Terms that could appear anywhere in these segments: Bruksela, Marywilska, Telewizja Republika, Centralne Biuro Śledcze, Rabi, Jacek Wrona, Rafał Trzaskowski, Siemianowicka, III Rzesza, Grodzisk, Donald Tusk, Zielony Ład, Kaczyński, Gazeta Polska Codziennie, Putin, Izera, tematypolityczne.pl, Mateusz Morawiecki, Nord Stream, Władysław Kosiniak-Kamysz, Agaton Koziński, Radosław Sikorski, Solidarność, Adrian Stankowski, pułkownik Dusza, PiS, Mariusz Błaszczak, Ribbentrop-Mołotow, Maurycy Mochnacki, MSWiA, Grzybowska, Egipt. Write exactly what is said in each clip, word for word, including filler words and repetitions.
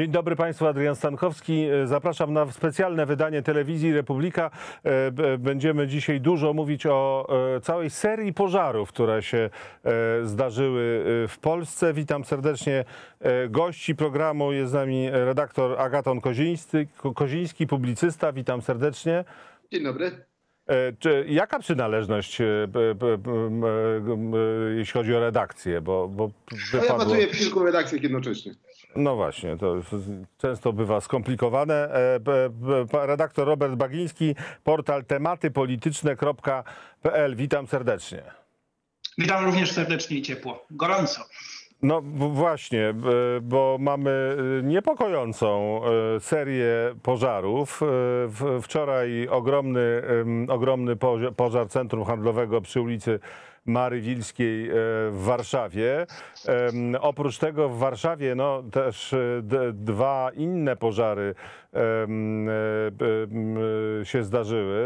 Dzień dobry Państwu, Adrian Stankowski. Zapraszam na specjalne wydanie Telewizji Republika. Będziemy dzisiaj dużo mówić o całej serii pożarów, które się zdarzyły w Polsce. Witam serdecznie gości programu. Jest z nami redaktor Agaton Koziński, Koziński publicysta. Witam serdecznie. Dzień dobry. Czy, jaka przynależność, jeśli chodzi o redakcję? Bo, bo wypadło... Ja pracuję w kilku redakcjach jednocześnie. No właśnie, to często bywa skomplikowane. Redaktor Robert Bagiński, portal tematy polityczne kropka p l. Witam serdecznie. Witam również serdecznie i ciepło. Gorąco. No właśnie, bo mamy niepokojącą serię pożarów. Wczoraj ogromny, ogromny pożar centrum handlowego przy ulicy Marywilskiej w Warszawie. Oprócz tego w Warszawie no, też dwa inne pożary się zdarzyły.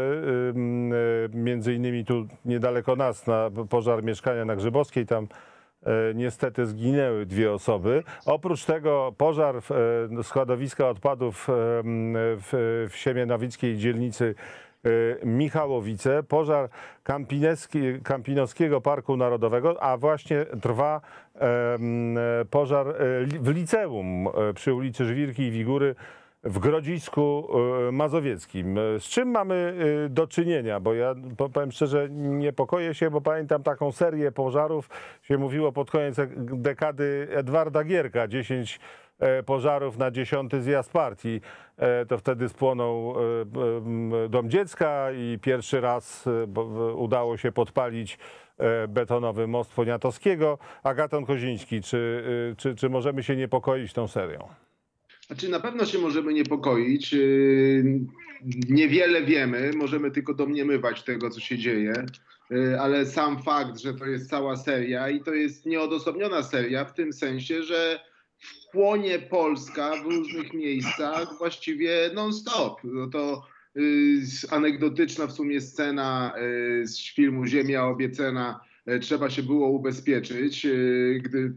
Między innymi tu niedaleko nas na pożar mieszkania na Grzybowskiej, tam niestety zginęły dwie osoby. Oprócz tego pożar składowiska odpadów w siemianowickiej dzielnicy Michałowice, pożar Kampinowskiego Parku Narodowego, a właśnie trwa pożar w liceum przy ulicy Żwirki i Wigury w Grodzisku Mazowieckim. Z czym mamy do czynienia? Bo ja powiem szczerze, niepokoję się, bo pamiętam taką serię pożarów, się mówiło pod koniec dekady Edwarda Gierka, dziesięć pożarów na dziesiąty zjazd partii. To wtedy spłonął dom dziecka i pierwszy raz udało się podpalić betonowy most Poniatowskiego. Agaton Koziński, czy, czy, czy możemy się niepokoić tą serią? Znaczy, na pewno się możemy niepokoić, niewiele wiemy, możemy tylko domniemywać tego, co się dzieje, ale sam fakt, że to jest cała seria i to jest nieodosobniona seria w tym sensie, że płonie Polska w różnych miejscach właściwie non-stop. No to anegdotyczna w sumie scena z filmu Ziemia Obiecana, trzeba się było ubezpieczyć, gdy...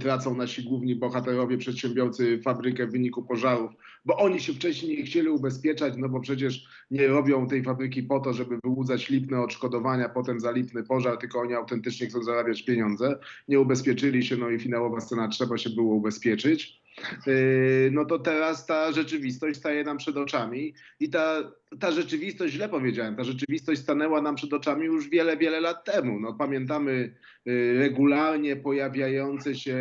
tracą nasi główni bohaterowie, przedsiębiorcy, fabrykę w wyniku pożarów, bo oni się wcześniej nie chcieli ubezpieczać, no bo przecież nie robią tej fabryki po to, żeby wyłudzać lipne odszkodowania potem za lipny pożar, tylko oni autentycznie chcą zarabiać pieniądze. Nie ubezpieczyli się, no i finałowa scena, trzeba się było ubezpieczyć. No to teraz ta rzeczywistość staje nam przed oczami i ta, ta rzeczywistość, źle powiedziałem, ta rzeczywistość stanęła nam przed oczami już wiele, wiele lat temu. No, pamiętamy regularnie pojawiające się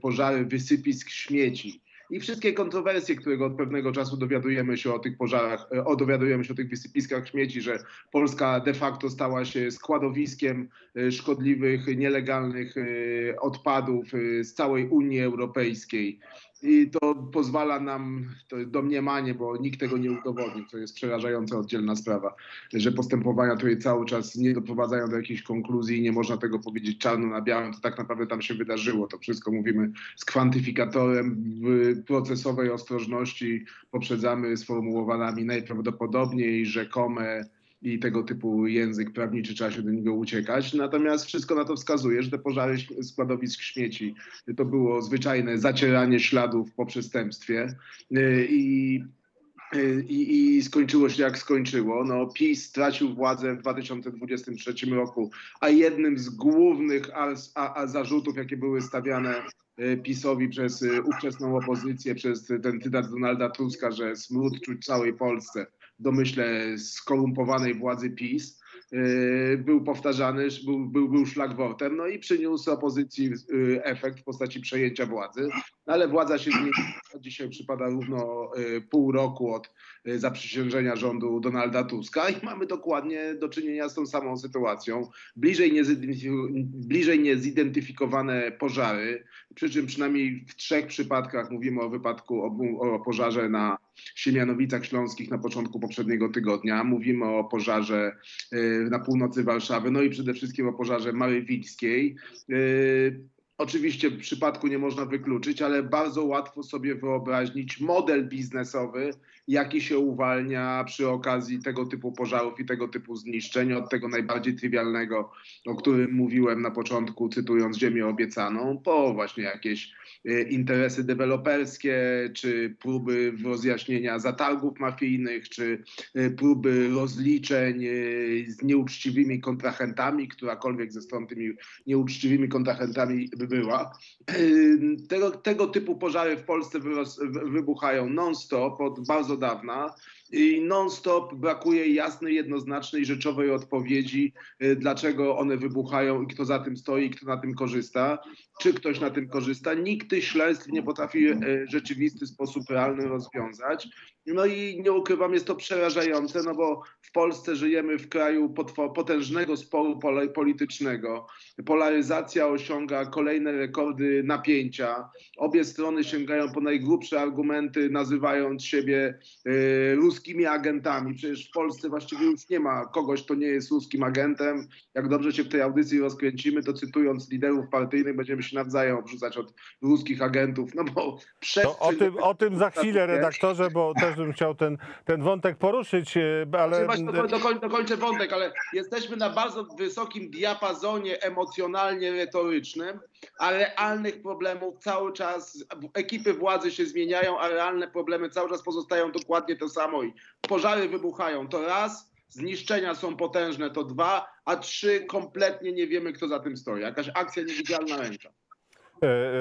pożary wysypisk śmieci i wszystkie kontrowersje, którego od pewnego czasu dowiadujemy się o tych pożarach, o, dowiadujemy się o tych wysypiskach śmieci, że Polska de facto stała się składowiskiem szkodliwych, nielegalnych odpadów z całej Unii Europejskiej. I to pozwala nam, to jest domniemanie, bo nikt tego nie udowodnił, to jest przerażająca oddzielna sprawa, że postępowania tutaj cały czas nie doprowadzają do jakichś konkluzji i nie można tego powiedzieć czarno na białym, to tak naprawdę tam się wydarzyło. To wszystko mówimy z kwantyfikatorem procesowej ostrożności, poprzedzamy sformułowaniami najprawdopodobniej, rzekome i tego typu język prawniczy, trzeba się do niego uciekać. Natomiast wszystko na to wskazuje, że te pożary składowisk śmieci to było zwyczajne zacieranie śladów po przestępstwie i, i, i skończyło się jak skończyło. No, PiS stracił władzę w dwa tysiące dwudziestym trzecim roku, a jednym z głównych a, a, a zarzutów, jakie były stawiane PiS-owi przez ówczesną opozycję, przez ten tytat Donalda Tuska, że smród czuć całej Polsce, domyśle skorumpowanej władzy PiS, yy, był powtarzany, był, był, był szlagwortem, no i przyniósł opozycji yy, efekt w postaci przejęcia władzy, ale władza się zmieniła. Dzisiaj przypada równo yy, pół roku od yy, zaprzysiężenia rządu Donalda Tuska i mamy dokładnie do czynienia z tą samą sytuacją. Bliżej, niezidentyfikowane, bliżej niezidentyfikowane pożary, przy czym przynajmniej w trzech przypadkach mówimy o wypadku, o, o pożarze na Siemianowicach Śląskich na początku poprzedniego tygodnia. Mówimy o pożarze y, na północy Warszawy, no i przede wszystkim o pożarze Marywilskiej. Y, oczywiście w przypadku nie można wykluczyć, ale bardzo łatwo sobie wyobrazić model biznesowy, jaki się uwalnia przy okazji tego typu pożarów i tego typu zniszczeń, od tego najbardziej trywialnego, o którym mówiłem na początku, cytując Ziemię Obiecaną, po właśnie jakieś y, interesy deweloperskie, czy próby rozjaśnienia zatargów mafijnych, czy y, próby rozliczeń y, z nieuczciwymi kontrahentami, którakolwiek ze stron tymi nieuczciwymi kontrahentami by była. Y, tego, tego typu pożary w Polsce wyros, wybuchają non-stop od bardzo dawna i non-stop brakuje jasnej, jednoznacznej, rzeczowej odpowiedzi, y, dlaczego one wybuchają i kto za tym stoi, kto na tym korzysta, czy ktoś na tym korzysta. Nikt tych śledztw nie potrafi y, rzeczywisty sposób realny rozwiązać. No i nie ukrywam, jest to przerażające, no bo w Polsce żyjemy w kraju potężnego sporu politycznego. Polaryzacja osiąga kolejne rekordy napięcia. Obie strony sięgają po najgrubsze argumenty, nazywając siebie y, ruskimi agentami. Przecież w Polsce właściwie już nie ma kogoś, kto nie jest ruskim agentem. Jak dobrze się w tej audycji rozkręcimy, to cytując liderów partyjnych będziemy się nawzajem obrzucać od ruskich agentów. No bo przestrzeń... o, tym, o tym za chwilę, redaktorze, bo też bym chciał ten, ten wątek poruszyć, ale... Właśnie dokoń, dokończę wątek, ale jesteśmy na bardzo wysokim diapazonie emocjonalnie-retorycznym, a realnych problemów cały czas, ekipy władzy się zmieniają, a realne problemy cały czas pozostają dokładnie to samo. I pożary wybuchają, to raz, zniszczenia są potężne, to dwa, a trzy, kompletnie nie wiemy, kto za tym stoi. Jakaś akcja niewidzialna ręcza.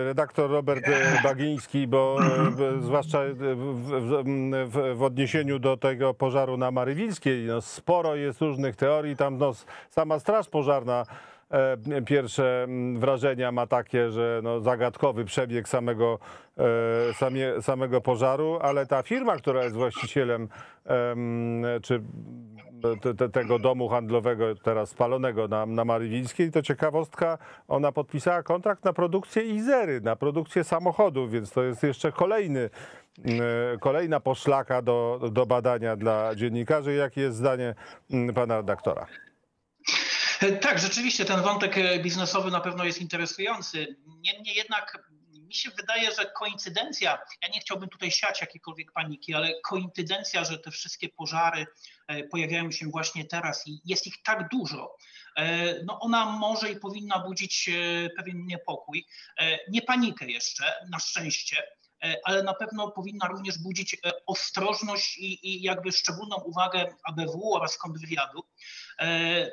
Redaktor Robert Bagiński, bo zwłaszcza w, w, w odniesieniu do tego pożaru na Marywilskiej, no sporo jest różnych teorii, tam no, sama straż pożarna e, pierwsze wrażenia ma takie, że no, zagadkowy przebieg samego, e, samie, samego pożaru, ale ta firma, która jest właścicielem e, czy te, te, tego domu handlowego teraz spalonego na, na Marywilskiej, to ciekawostka, ona podpisała kontrakt na produkcję Izery, na produkcję samochodów, więc to jest jeszcze kolejny, kolejna poszlaka do, do badania dla dziennikarzy. Jakie jest zdanie pana redaktora? Tak, rzeczywiście ten wątek biznesowy na pewno jest interesujący. Niemniej jednak mi się wydaje, że koincydencja, ja nie chciałbym tutaj siać jakiejkolwiek paniki, ale koincydencja, że te wszystkie pożary pojawiają się właśnie teraz i jest ich tak dużo, no ona może i powinna budzić pewien niepokój. Nie panikę jeszcze, na szczęście, ale na pewno powinna również budzić ostrożność i, i jakby szczególną uwagę A B W oraz kontrwywiadu.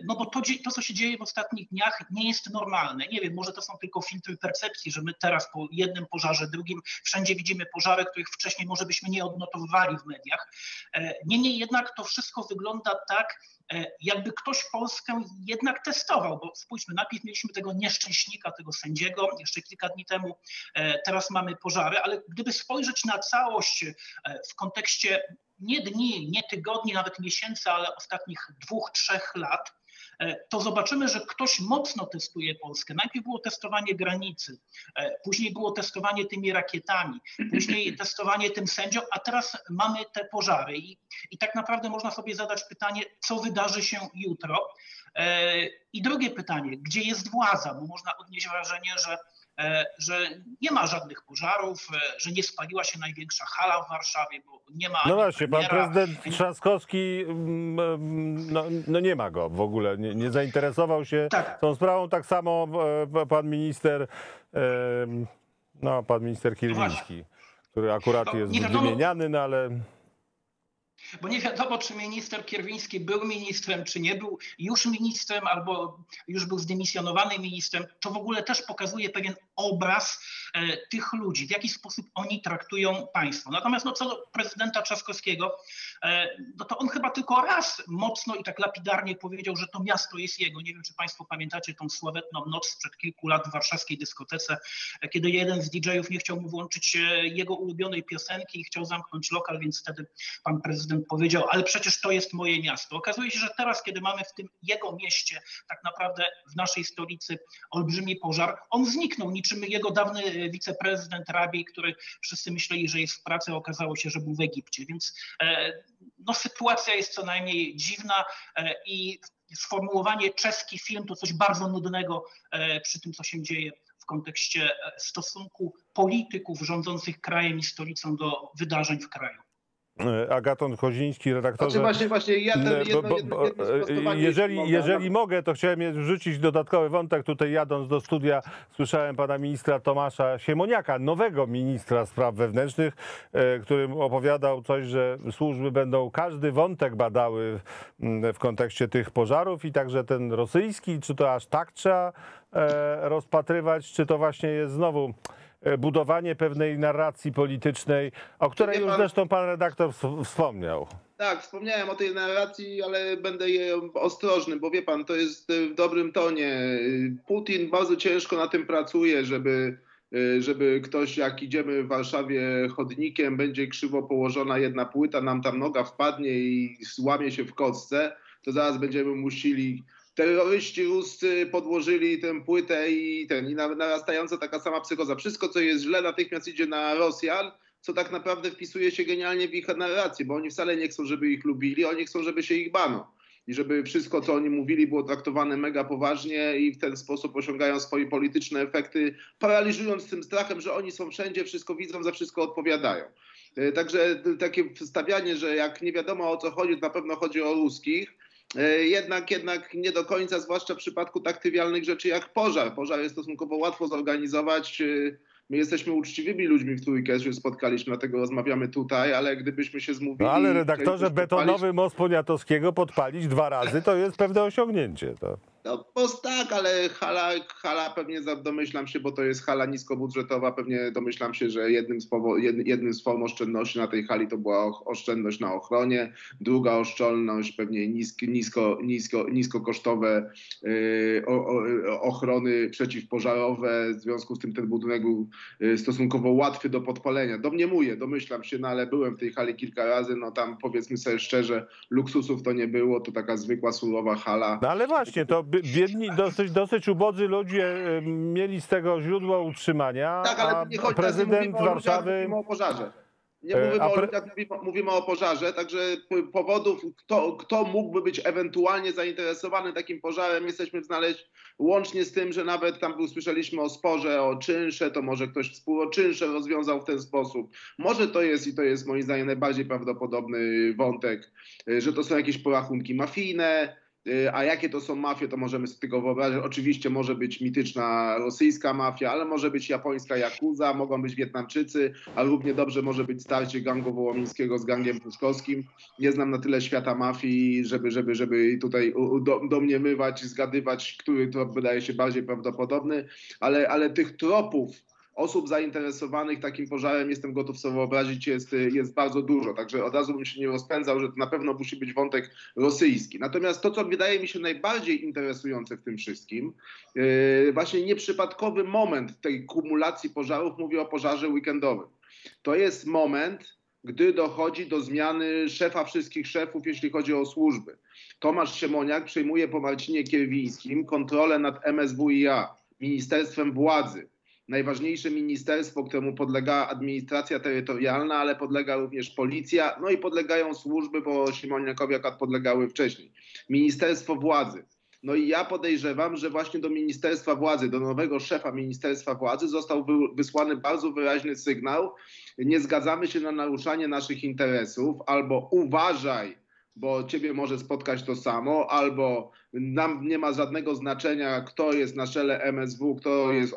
No bo to, to, co się dzieje w ostatnich dniach, nie jest normalne. Nie wiem, może to są tylko filtry percepcji, że my teraz po jednym pożarze, drugim wszędzie widzimy pożary, których wcześniej może byśmy nie odnotowywali w mediach. Niemniej jednak to wszystko wygląda tak, jakby ktoś Polskę jednak testował, bo spójrzmy, najpierw mieliśmy tego nieszczęśnika, tego sędziego jeszcze kilka dni temu, teraz mamy pożary, ale gdyby spojrzeć na całość w kontekście nie dni, nie tygodni, nawet miesięcy, ale ostatnich dwóch, trzech lat, to zobaczymy, że ktoś mocno testuje Polskę. Najpierw było testowanie granicy, później było testowanie tymi rakietami, później testowanie tym sędzią, a teraz mamy te pożary. I, i tak naprawdę można sobie zadać pytanie, co wydarzy się jutro. I drugie pytanie, gdzie jest władza? Bo można odnieść wrażenie, że że nie ma żadnych pożarów, że nie spaliła się największa hala w Warszawie, bo nie ma... No właśnie, pan prezydent Trzaskowski, no, no nie ma go w ogóle, nie, nie zainteresował się tak tą sprawą, tak samo pan minister, no pan minister Kierwiński, który akurat jest wymieniany, no ale... Bo nie wiadomo, czy minister Kierwiński był ministrem, czy nie był już ministrem, albo już był zdymisjonowany ministrem. To w ogóle też pokazuje pewien obraz e, tych ludzi, w jaki sposób oni traktują państwo. Natomiast no, co do prezydenta Trzaskowskiego, e, no, to on chyba tylko raz mocno i tak lapidarnie powiedział, że to miasto jest jego. Nie wiem, czy państwo pamiętacie tą sławetną noc sprzed kilku lat w warszawskiej dyskotece, kiedy jeden z didżejów nie chciał mu włączyć jego ulubionej piosenki i chciał zamknąć lokal, więc wtedy pan prezydent powiedział, ale przecież to jest moje miasto. Okazuje się, że teraz, kiedy mamy w tym jego mieście, tak naprawdę w naszej stolicy olbrzymi pożar, on zniknął, niczym jego dawny wiceprezydent Rabi, który wszyscy myśleli, że jest w pracy, okazało się, że był w Egipcie. Więc no, sytuacja jest co najmniej dziwna i sformułowanie czeski film to coś bardzo nudnego przy tym, co się dzieje w kontekście stosunku polityków rządzących krajem i stolicą do wydarzeń w kraju. Agaton Koziński, redaktorze. Znaczy właśnie, właśnie, ja ten jedno, bo, jedno, jedno sprostowanie jeżeli, mogę, jeżeli mogę, to chciałem rzucić dodatkowy wątek. Tutaj jadąc do studia słyszałem pana ministra Tomasza Siemoniaka, nowego ministra spraw wewnętrznych, którym opowiadał coś, że służby będą każdy wątek badały w kontekście tych pożarów i także ten rosyjski, czy to aż tak trzeba rozpatrywać, czy to właśnie jest znowu budowanie pewnej narracji politycznej, o której już zresztą pan redaktor wspomniał. Tak, wspomniałem o tej narracji, ale będę jej ostrożny, bo wie pan, to jest w dobrym tonie. Putin bardzo ciężko na tym pracuje, żeby, żeby ktoś, jak idziemy w Warszawie chodnikiem, będzie krzywo położona jedna płyta, nam tam noga wpadnie i złamie się w kostce, to zaraz będziemy musieli... Terroryści ruscy podłożyli tę płytę i, ten, i narastająca taka sama psychoza. Wszystko, co jest źle, natychmiast idzie na Rosjan, co tak naprawdę wpisuje się genialnie w ich narrację, bo oni wcale nie chcą, żeby ich lubili, oni chcą, żeby się ich bano. I żeby wszystko, co oni mówili, było traktowane mega poważnie i w ten sposób osiągają swoje polityczne efekty, paraliżując tym strachem, że oni są wszędzie, wszystko widzą, za wszystko odpowiadają. Także takie stawianie, że jak nie wiadomo o co chodzi, to na pewno chodzi o ruskich, Jednak, jednak nie do końca, zwłaszcza w przypadku tak trywialnych rzeczy jak pożar. Pożar jest stosunkowo łatwo zorganizować. My jesteśmy uczciwymi ludźmi w Trójkę, że spotkaliśmy, dlatego rozmawiamy tutaj, ale gdybyśmy się zmówili... No ale redaktorze, betonowy most Poniatowskiego podpalić dwa razy to jest pewne osiągnięcie. To. No bo tak, ale hala, hala pewnie domyślam się, bo to jest hala niskobudżetowa, pewnie domyślam się, że jednym z, jednym z form oszczędności na tej hali to była oszczędność na ochronie, druga oszczędność pewnie nisk, nisko, nisko, niskokosztowe yy, ochrony przeciwpożarowe, w związku z tym ten budynek był stosunkowo łatwy do podpalenia. Domniemuję, domyślam się, no ale byłem w tej hali kilka razy, no tam powiedzmy sobie szczerze, luksusów to nie było, to taka zwykła surowa hala. No ale właśnie, to biedni, dosyć, dosyć ubodzy ludzie mieli z tego źródło utrzymania, tak, ale nie chodzi, a prezydent nie Warszawy... Ludziach, mówimy o pożarze. Nie mówimy o ludziach, pre... mówimy o pożarze, także powodów, kto, kto mógłby być ewentualnie zainteresowany takim pożarem, jesteśmy znaleźć, łącznie z tym, że nawet tam był, słyszeliśmy o sporze, o czynsze, to może ktoś współczynsze rozwiązał w ten sposób. Może to jest, i to jest moim zdaniem najbardziej prawdopodobny wątek, że to są jakieś porachunki mafijne. A jakie to są mafie, to możemy sobie tylko wyobrazić. Oczywiście może być mityczna rosyjska mafia, ale może być japońska yakuza, mogą być Wietnamczycy, a równie dobrze może być starcie gangu wołomińskiego z gangiem pruszkowskim. Nie znam na tyle świata mafii, żeby, żeby, żeby tutaj domniemywać, zgadywać, który trop wydaje się bardziej prawdopodobny, ale, ale tych tropów osób zainteresowanych takim pożarem, jestem gotów sobie wyobrazić, jest, jest bardzo dużo. Także od razu bym się nie rozpędzał, że to na pewno musi być wątek rosyjski. Natomiast to, co wydaje mi się najbardziej interesujące w tym wszystkim, yy, właśnie nieprzypadkowy moment tej kumulacji pożarów, mówię o pożarze weekendowym. To jest moment, gdy dochodzi do zmiany szefa wszystkich szefów, jeśli chodzi o służby. Tomasz Siemoniak przejmuje po Marcinie Kierwińskim kontrolę nad M S W i A, Ministerstwem Władzy. Najważniejsze ministerstwo, któremu podlega administracja terytorialna, ale podlega również policja, no i podlegają służby, bo Siemoniakowi akurat podlegały wcześniej. Ministerstwo Władzy. No i ja podejrzewam, że właśnie do Ministerstwa Władzy, do nowego szefa Ministerstwa Władzy został wysłany bardzo wyraźny sygnał: nie zgadzamy się na naruszanie naszych interesów, albo uważaj, bo ciebie może spotkać to samo, albo nam nie ma żadnego znaczenia, kto jest na czele M S W, kto jest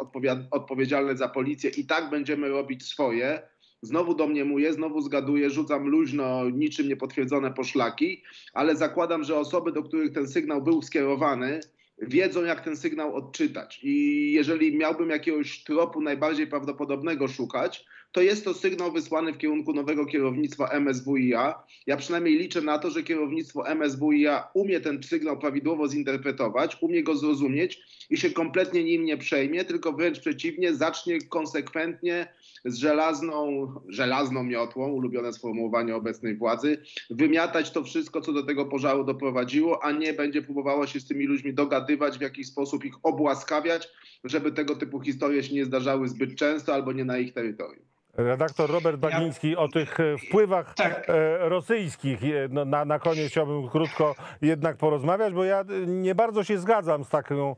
odpowiedzialny za policję, i tak będziemy robić swoje. Znowu domniemuję, znowu zgaduję, rzucam luźno, niczym niepotwierdzone poszlaki, ale zakładam, że osoby, do których ten sygnał był skierowany, wiedzą, jak ten sygnał odczytać. I jeżeli miałbym jakiegoś tropu najbardziej prawdopodobnego szukać, to jest to sygnał wysłany w kierunku nowego kierownictwa M S W i A. Ja przynajmniej liczę na to, że kierownictwo M S W i A umie ten sygnał prawidłowo zinterpretować, umie go zrozumieć i się kompletnie nim nie przejmie, tylko wręcz przeciwnie, zacznie konsekwentnie z żelazną, żelazną miotłą, ulubione sformułowanie obecnej władzy, wymiatać to wszystko, co do tego pożaru doprowadziło, a nie będzie próbowało się z tymi ludźmi dogadywać, w jakiś sposób ich obłaskawiać, żeby tego typu historie się nie zdarzały zbyt często albo nie na ich terytorium. Redaktor Robert Bagiński, o tych wpływach tak. rosyjskich no, na, na koniec chciałbym krótko jednak porozmawiać, bo ja nie bardzo się zgadzam z taką,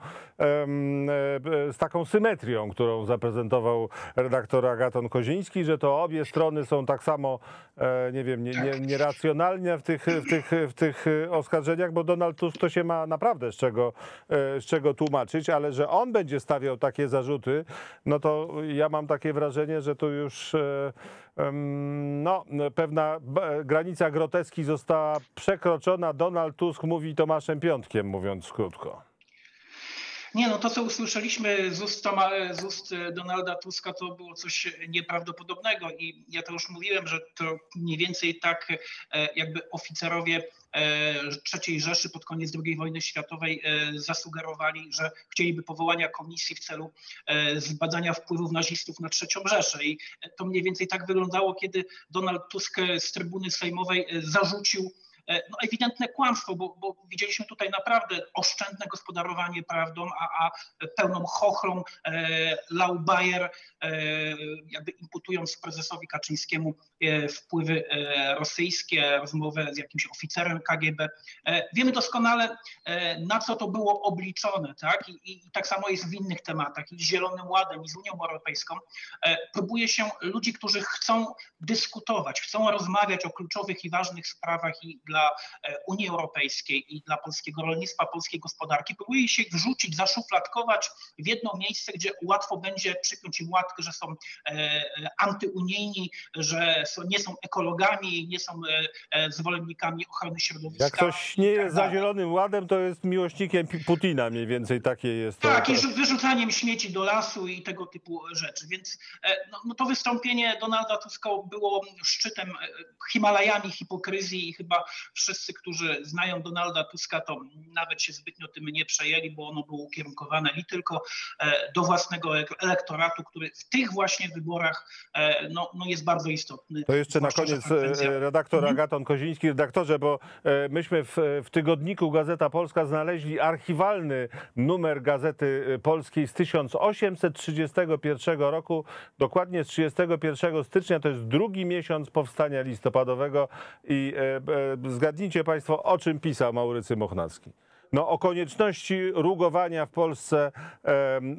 z taką symetrią, którą zaprezentował redaktor Agaton Koziński, że to obie strony są tak samo, nie wiem, nie, nie, nieracjonalne w tych, w, tych, w tych oskarżeniach, bo Donald Tusk to się ma naprawdę z czego, z czego tłumaczyć, ale że on będzie stawiał takie zarzuty, no to ja mam takie wrażenie, że to już no, pewna granica groteski została przekroczona. Donald Tusk mówi Tomaszem Piątkiem, mówiąc krótko. Nie, no to co usłyszeliśmy z ust, Toma, z ust Donalda Tuska, to było coś nieprawdopodobnego i ja to już mówiłem, że to mniej więcej tak jakby oficerowie trzeciej Rzeszy pod koniec drugiej wojny światowej zasugerowali, że chcieliby powołania komisji w celu zbadania wpływów nazistów na trzecią Rzeszę. I to mniej więcej tak wyglądało, kiedy Donald Tusk z trybuny sejmowej zarzucił no, ewidentne kłamstwo, bo, bo widzieliśmy tutaj naprawdę oszczędne gospodarowanie prawdą, a, a pełną chochlą e, Laubayer, e, jakby imputując prezesowi Kaczyńskiemu e, wpływy e, rosyjskie, rozmowę z jakimś oficerem K G B. E, wiemy doskonale, e, na co to było obliczone, tak? I, i, i tak samo jest w innych tematach, i z Zielonym Ładem, i z Unią Europejską. E, próbuje się ludzi, którzy chcą dyskutować, chcą rozmawiać o kluczowych i ważnych sprawach i dla Unii Europejskiej i dla polskiego rolnictwa, polskiej gospodarki, próbuje się wrzucić, zaszufladkować w jedno miejsce, gdzie łatwo będzie przypiąć im łatkę, że są e, antyunijni, że są, nie są ekologami, nie są e, zwolennikami ochrony środowiska. Jak ktoś nie jest za Zielonym Ładem, to jest miłośnikiem Putina, mniej więcej takie jest. Tak, to... i wyrzucaniem śmieci do lasu i tego typu rzeczy. Więc e, no, no to wystąpienie Donalda Tuska było szczytem, e, Himalajami hipokryzji i chyba wszyscy, którzy znają Donalda Tuska, to nawet się zbytnio tym nie przejęli, bo ono było ukierunkowane nie tylko do własnego elektoratu, który w tych właśnie wyborach no, no jest bardzo istotny. To jeszcze na koniec redaktor Agaton Koziński. Redaktorze, bo myśmy w, w tygodniku Gazeta Polska znaleźli archiwalny numer Gazety Polskiej z tysiąc osiemset trzydziestego pierwszego roku, dokładnie z trzydziestego pierwszego stycznia, to jest drugi miesiąc powstania listopadowego i zgadnijcie Państwo, o czym pisał Maurycy Mochnacki. No, o konieczności rugowania w Polsce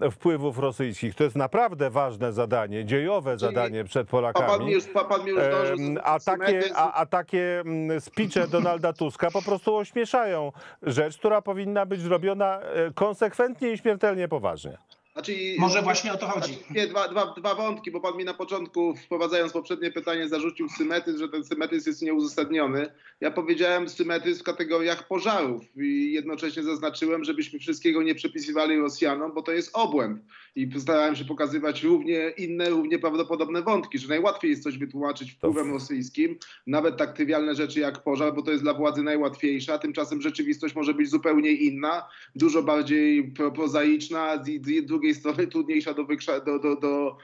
e, wpływów rosyjskich. To jest naprawdę ważne zadanie, dziejowe zadanie przed Polakami. Pan już, pan już e, a, takie, a, a takie spicze Donalda Tuska po prostu ośmieszają rzecz, która powinna być zrobiona konsekwentnie i śmiertelnie poważnie. Znaczy, może właśnie o to chodzi. Nie, dwa, dwa, dwa wątki, bo pan mi na początku, wprowadzając poprzednie pytanie, zarzucił symetryzm, że ten symetryzm jest nieuzasadniony. Ja powiedziałem symetryzm w kategoriach pożarów i jednocześnie zaznaczyłem, żebyśmy wszystkiego nie przepisywali Rosjanom, bo to jest obłęd. I starałem się pokazywać równie inne, równie prawdopodobne wątki, że najłatwiej jest coś wytłumaczyć wpływem rosyjskim, nawet tak trywialne rzeczy jak pożar, bo to jest dla władzy najłatwiejsza. Tymczasem rzeczywistość może być zupełnie inna, dużo bardziej pro prozaiczna, z drugiej jest trochę trudniejsza do, do, do, do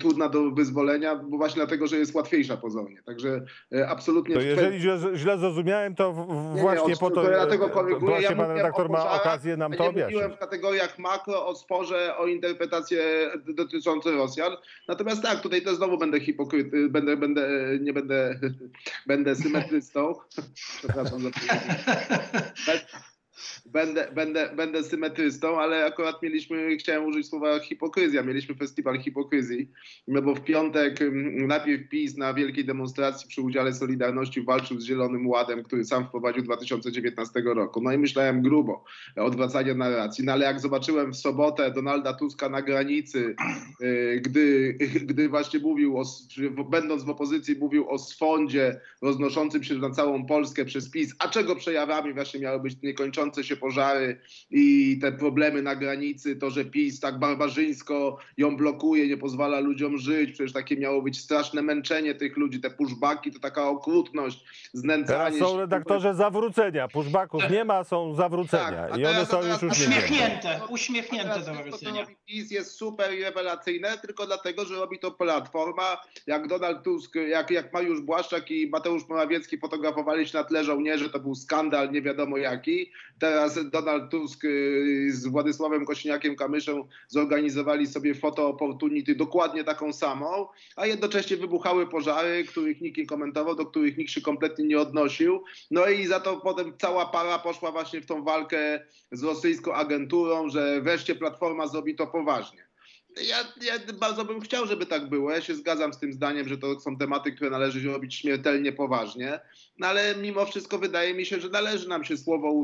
trudna do wyzwolenia, bo właśnie dlatego, że jest łatwiejsza pozornie. Także absolutnie... To jeżeli źle, źle zrozumiałem, to właśnie nie, nie, po to... to dlatego koryguję. Ja pan redaktor ma okazję nam to objaśnić. Ja mówiłem w kategoriach makro o sporze, o interpretacje dotyczące Rosjan. Natomiast tak, tutaj też znowu będę hipokryty, będę, będę, nie będę, będę symetrystą. Przepraszam za to. Będę, będę, będę symetrystą, ale akurat mieliśmy, chciałem użyć słowa hipokryzja, mieliśmy festiwal hipokryzji, no bo w piątek najpierw PiS na wielkiej demonstracji przy udziale Solidarności walczył z Zielonym Ładem, który sam wprowadził dwa tysiące dziewiętnastego roku. No i myślałem grubo, odwracanie narracji, no ale jak zobaczyłem w sobotę Donalda Tuska na granicy, gdy, gdy właśnie mówił, o, będąc w opozycji, mówił o sfondzie roznoszącym się na całą Polskę przez PiS, a czego przejawami właśnie miały być niekończone się pożary i te problemy na granicy, to, że PiS tak barbarzyńsko ją blokuje, nie pozwala ludziom żyć, przecież takie miało być straszne męczenie tych ludzi, te pushbacki, to taka okrutność, znęcanie. Teraz są redaktorze zawrócenia, pushbacków nie ma, są zawrócenia tak, i one są już uśmiechnięte, uśmiechnięte zawrócenia. PiS jest super i rewelacyjne, tylko dlatego, że robi to Platforma, jak Donald Tusk, jak, jak Mariusz Błaszczak i Mateusz Morawiecki fotografowali się na tle żołnierzy, to był skandal nie wiadomo jaki. Teraz Donald Tusk z Władysławem Kosiniakiem-Kamyszem zorganizowali sobie photo opportunity dokładnie taką samą, a jednocześnie wybuchały pożary, których nikt nie komentował, do których nikt się kompletnie nie odnosił. No i za to potem cała para poszła właśnie w tą walkę z rosyjską agenturą, że wreszcie Platforma zrobi to poważnie. Ja, ja bardzo bym chciał, żeby tak było. Ja się zgadzam z tym zdaniem, że to są tematy, które należy robić śmiertelnie poważnie, no ale mimo wszystko wydaje mi się, że należy nam się słowo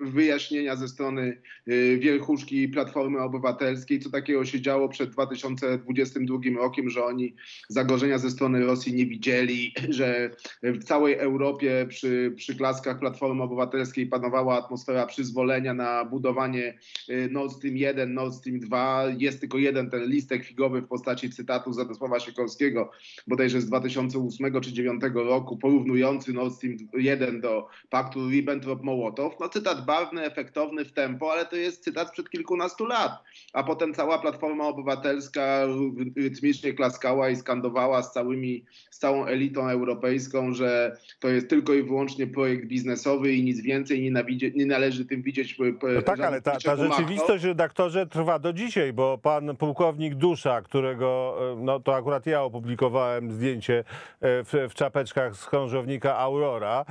wyjaśnienia ze strony y, wierchuszki Platformy Obywatelskiej, co takiego się działo przed dwa tysiące dwudziestym drugim rokiem, że oni zagrożenia ze strony Rosji nie widzieli, że w całej Europie przy przyklaskach Platformy Obywatelskiej panowała atmosfera przyzwolenia na budowanie y, Nord Stream jeden, Nord Stream dwa. Jest tylko jeden ten listek figowy w postaci cytatu z Radosława Sikorskiego, bodajże z dwa tysiące ósmego czy dwa tysiące dziewiątego roku, porównujący Nord Stream jeden do paktu Ribbentrop-Mołotow. No cytat barwny, efektowny w tempo, ale to jest cytat sprzed kilkunastu lat. A potem cała Platforma Obywatelska rytmicznie klaskała i skandowała z, całymi, z całą elitą europejską, że to jest tylko i wyłącznie projekt biznesowy i nic więcej, nie, nie należy tym widzieć. No tak, ale ta, ta rzeczywistość, redaktorze, trwa do dzisiaj, bo pan pułkownik Dusza, którego, no to akurat ja opublikowałem zdjęcie w, w czapeczkach z krążownika Aurora,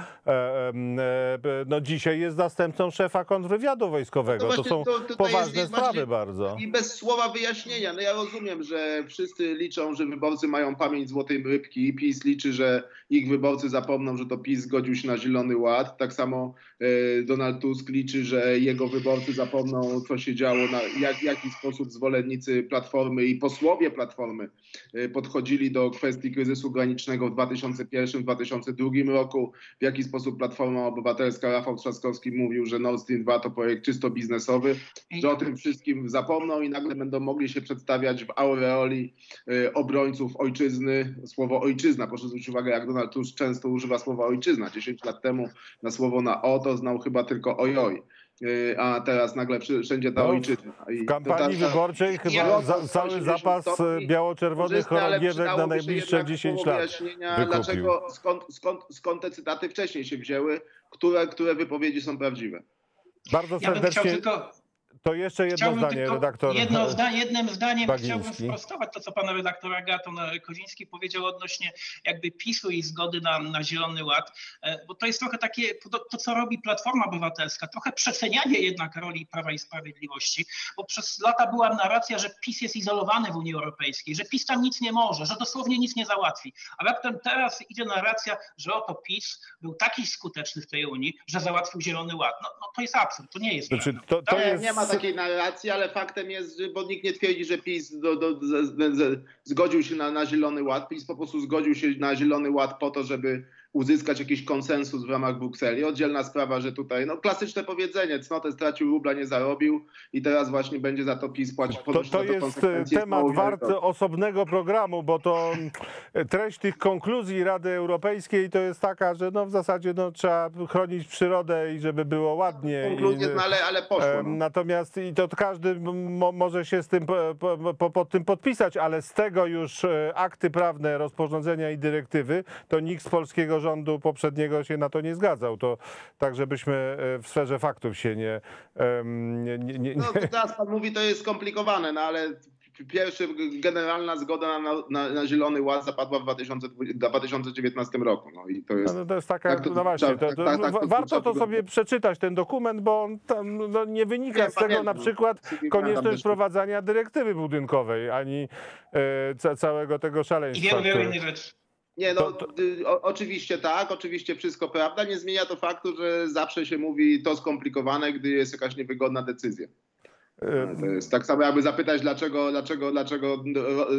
no dzisiaj jest zastępcą szefa kontrwywiadu wojskowego. No to są to, to poważne jest, sprawy właśnie, bardzo. I bez słowa wyjaśnienia. No ja rozumiem, że wszyscy liczą, że wyborcy mają pamięć złotej rybki i PiS liczy, że ich wyborcy zapomną, że to PiS zgodził się na Zielony Ład. Tak samo y, Donald Tusk liczy, że jego wyborcy zapomną, co się działo, na, jak, w jaki sposób zwolennicy Platformy i posłowie Platformy podchodzili do kwestii kryzysu granicznego w dwa tysiące pierwszym dwa tysiące drugim roku. W jaki sposób Platforma Obywatelska, Rafał Trzaskowski mówił, że Nord Stream dwa to projekt czysto biznesowy, że o tym wszystkim zapomną i nagle będą mogli się przedstawiać w aureoli obrońców ojczyzny. Słowo ojczyzna, proszę zwrócić uwagę, jak Donald Tusk często używa słowa ojczyzna. dziesięć lat temu na słowo na o to znał chyba tylko ojoj. A teraz nagle wszędzie ta ojczyzna. W kampanii ta, ta... wyborczej chyba za, cały zapas biało-czerwonych chorągiewek na najbliższe dziesięć lat. Dlaczego, skąd, skąd, skąd te cytaty wcześniej się wzięły, które, które wypowiedzi są prawdziwe? Bardzo serdecznie. Ja tylko... To jeszcze jedno chciałbym zdanie, redaktor. Jedno zda jednym zdaniem Bagiński. Chciałbym sprostować to, co pan redaktor Agaton Koziński powiedział odnośnie jakby PiS-u i zgody na, na Zielony Ład, bo to jest trochę takie, to, to co robi Platforma Obywatelska, trochę przecenianie jednak roli Prawa i Sprawiedliwości, bo przez lata była narracja, że PiS jest izolowany w Unii Europejskiej, że PiS tam nic nie może, że dosłownie nic nie załatwi. A raptem teraz idzie narracja, że oto PiS był taki skuteczny w tej Unii, że załatwił Zielony Ład. No, no to jest absurd, to nie jest znaczy, to, to jest... Nie ma takiej narracji, ale faktem jest, bo nikt nie twierdzi, że PiS do, do, z, z, z, zgodził się na, na Zielony Ład. PiS po prostu zgodził się na Zielony Ład po to, żeby uzyskać jakiś konsensus w ramach Brukseli. Oddzielna sprawa, że tutaj, no klasyczne powiedzenie, cnotę stracił, rubla nie zarobił i teraz właśnie będzie za to PiS płacić. To, to jest temat wart osobnego programu, bo to treść tych konkluzji Rady Europejskiej to jest taka, że no w zasadzie no, trzeba chronić przyrodę i żeby było ładnie. Konkluzje, I, no, ale, ale poszło. No. Natomiast i to każdy mo, może się z tym, po, po, pod tym podpisać, ale z tego już akty prawne, rozporządzenia i dyrektywy, to nikt z polskiego rządu poprzedniego się na to nie zgadzał. To tak, żebyśmy w sferze faktów się nie... nie, nie, nie. No to teraz pan mówi, to jest skomplikowane, no ale... Pierwsza generalna zgoda na, na, na Zielony Ład zapadła w dwa tysiące dziewiętnastym roku. No i to jest, no to jest taka, tak to, no właśnie, to, to, tak, tak, to, warto to sobie przeczytać, ten dokument, bo on tam no, nie wynika nie, z tego pamiętam, na przykład konieczność wprowadzania dyrektywy budynkowej, ani e, całego tego szaleństwa. I wiele innych rzeczy. Nie, no to, to... O, oczywiście tak, oczywiście wszystko prawda, nie zmienia to faktu, że zawsze się mówi to skomplikowane, gdy jest jakaś niewygodna decyzja. To jest tak samo, jakby zapytać, dlaczego, dlaczego, dlaczego,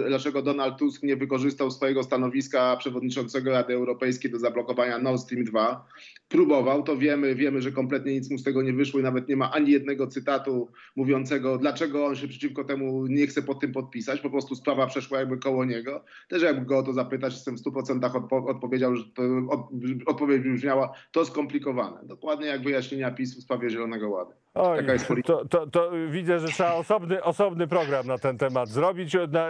dlaczego Donald Tusk nie wykorzystał swojego stanowiska przewodniczącego Rady Europejskiej do zablokowania Nord Stream dwa. Próbował, to wiemy, wiemy, że kompletnie nic mu z tego nie wyszło i nawet nie ma ani jednego cytatu mówiącego, dlaczego on się przeciwko temu nie chce pod tym podpisać. Po prostu sprawa przeszła jakby koło niego. Też jakby go o to zapytać, jestem w stu procentach odpo odpowiedział, że to od odpowiedź brzmiała, to skomplikowane. Dokładnie jak wyjaśnienia PiS w sprawie Zielonego Ładu. Oj, to, to, to widzę, że trzeba osobny, osobny program na ten temat zrobić. Na,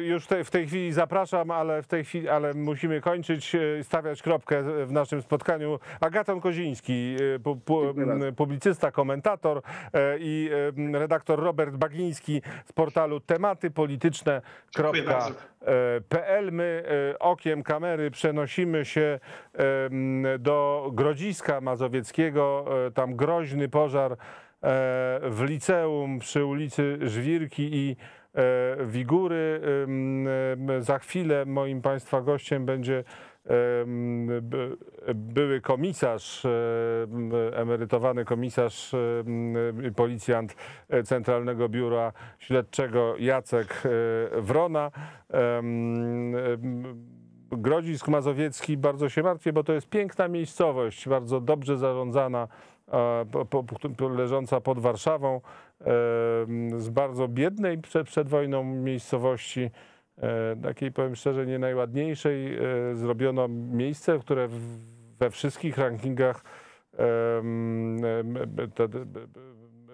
już te, w tej chwili zapraszam, ale w tej chwili, ale musimy kończyć, stawiać kropkę w naszym spotkaniu. Agaton Koziński, pu, pu, publicysta, komentator, i redaktor Robert Bagiński z portalu tematy polityczne kropka pe el. My okiem kamery przenosimy się do Grodziska mazowieckiego. Tam groźny pożar w liceum przy ulicy Żwirki i Wigury. Za chwilę moim Państwa gościem będzie były komisarz, emerytowany komisarz, policjant Centralnego Biura Śledczego Jacek Wrona. Grodzisk mazowiecki, bardzo się martwię, bo to jest piękna miejscowość, bardzo dobrze zarządzana, leżąca pod Warszawą, z bardzo biednej przed wojną miejscowości, takiej, powiem szczerze, nie najładniejszej, zrobiono miejsce, które we wszystkich rankingach,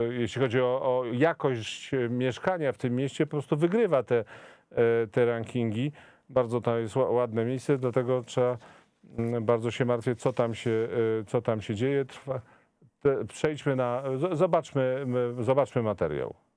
jeśli chodzi o, o jakość mieszkania w tym mieście, po prostu wygrywa te, te rankingi. Bardzo to jest ładne miejsce, dlatego trzeba, bardzo się martwię, co tam się, co tam się dzieje. Trwa. Przejdźmy na, zobaczmy, zobaczmy materiał.